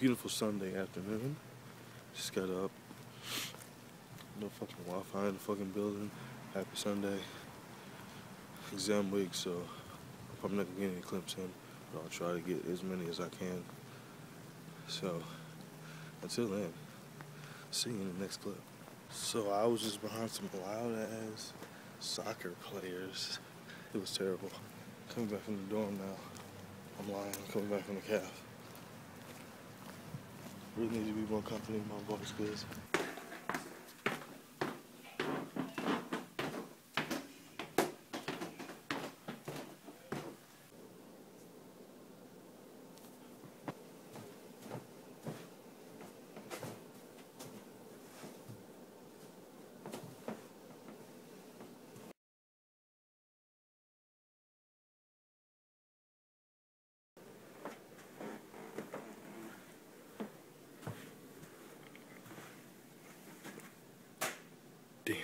beautiful Sunday afternoon. Just got up. No fucking Wi-Fi in the fucking building. Happy Sunday. Exam week, so I'm not gonna get any clips in, but I'll try to get as many as I can. So until then, see you in the next clip. So I was just behind some loud-ass soccer players. It was terrible. Coming back from the dorm now. I'm lying, I'm coming back from the calf. Really need to be more company in my box, please. Damn it.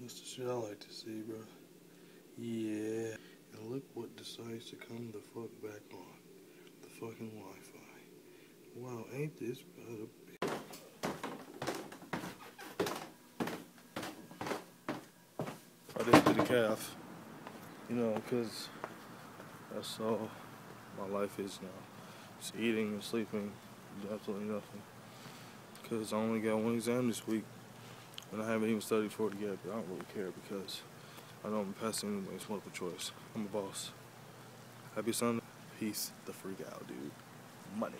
That's the shit I like to see, bro. Yeah. And look what decides to come the fuck back on. The fucking Wi-Fi. Wow, ain't this about a bitch? To the calf, you know, because that's all my life is now. It's eating and sleeping, absolutely nothing. Because I only got one exam this week, and I haven't even studied for it yet, but I don't really care because I know I'm passing anyway. It's multiple choice. I'm a boss. Happy Sunday. Peace the freak out, dude. Money.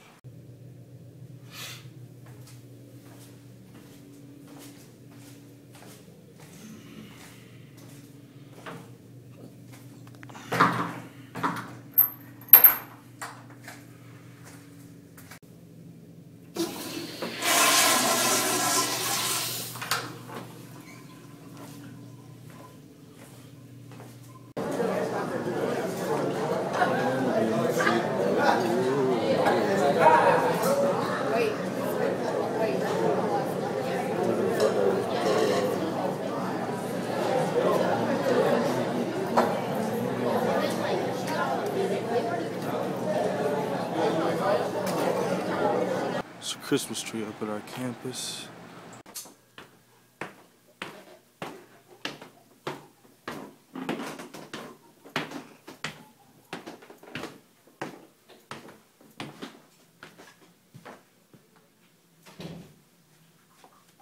It's a Christmas tree up at our campus.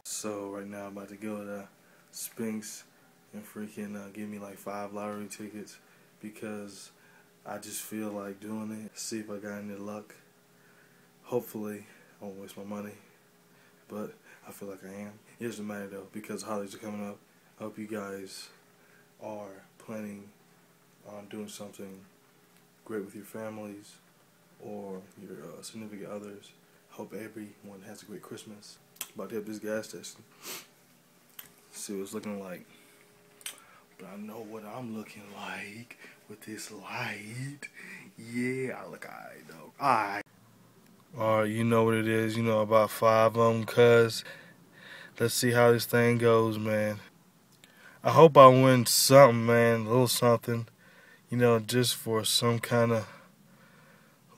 So right now I'm about to go to Spinks and freaking give me like 5 lottery tickets because I just feel like doing it. See if I got any luck. Hopefully I won't waste my money, but I feel like I am. It doesn't matter though, because holidays are coming up. I hope you guys are planning on doing something great with your families or your significant others. Hope everyone has a great Christmas. About to hit this gas station. See what it's looking like. But I know what I'm looking like with this light. Yeah, I look alright though. Alright. Alright, you know what it is. You know about 5 of them, cuz. Let's see how this thing goes, man. I hope I win something, man. A little something. You know, just for some kind of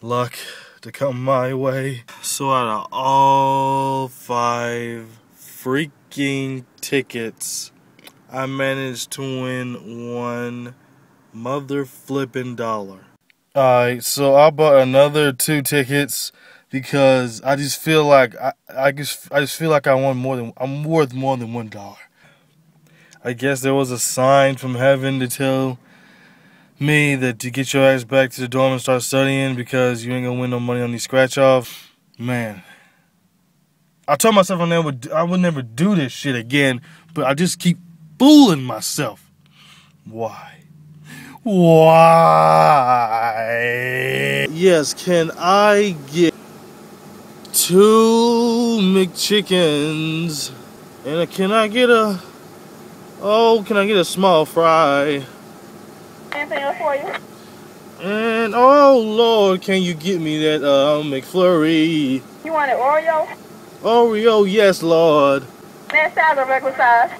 luck to come my way. So out of all 5 freaking tickets, I managed to win one mother flipping dollar. Alright, so I bought another 2 tickets. Because I just feel like I just feel like I'm worth more than $1. I guess there was a sign from heaven to tell me that to get your ass back to the dorm and start studying because you ain't gonna win no money on these scratch offs. Man, I told myself I would never do this shit again, but I just keep fooling myself. Why? Why? Yes, can I get 2 McChickens, and can I get a small fry? Anything else for you? And man. Oh, Lord, can you get me that McFlurry? You want an Oreo? Oreo, yes, Lord. Snack size or regular size?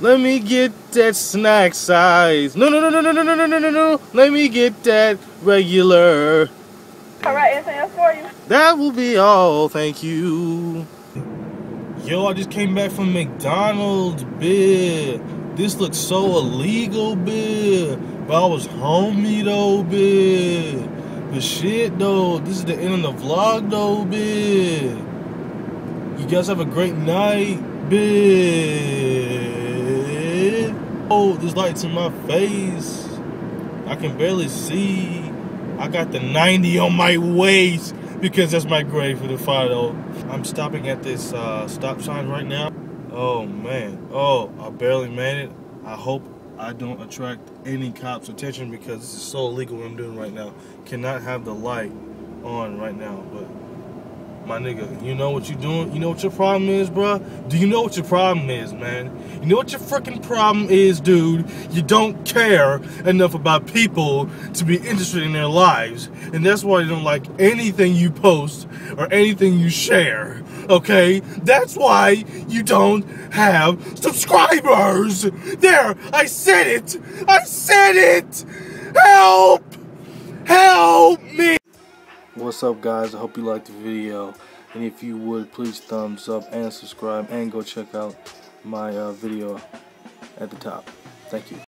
Let me get that snack size. No. Let me get that regular. All right, anything else for you? That will be all, thank you. Yo, I just came back from McDonald's, bitch. This looks so illegal, bitch. But I was homie, though, bitch. But shit, though, this is the end of the vlog, though, bitch. You guys have a great night, bitch. Oh, this light's in my face. I can barely see. I got the 90 on my waist. Because that's my grade for the final. I'm stopping at this stop sign right now. Oh man, oh, I barely made it. I hope I don't attract any cops' attention because this is so illegal what I'm doing right now. Cannot have the light on right now, but my nigga, you know what you're doing? You know what your problem is, bruh? Do you know what your problem is, man? You know what your freaking problem is, dude? You don't care enough about people to be interested in their lives. And that's why they don't like anything you post or anything you share, okay? That's why you don't have subscribers. There, I said it. I said it. Help. Help me. What's up, guys? I hope you liked the video. And if you would, please thumbs up and subscribe and go check out my video at the top. Thank you.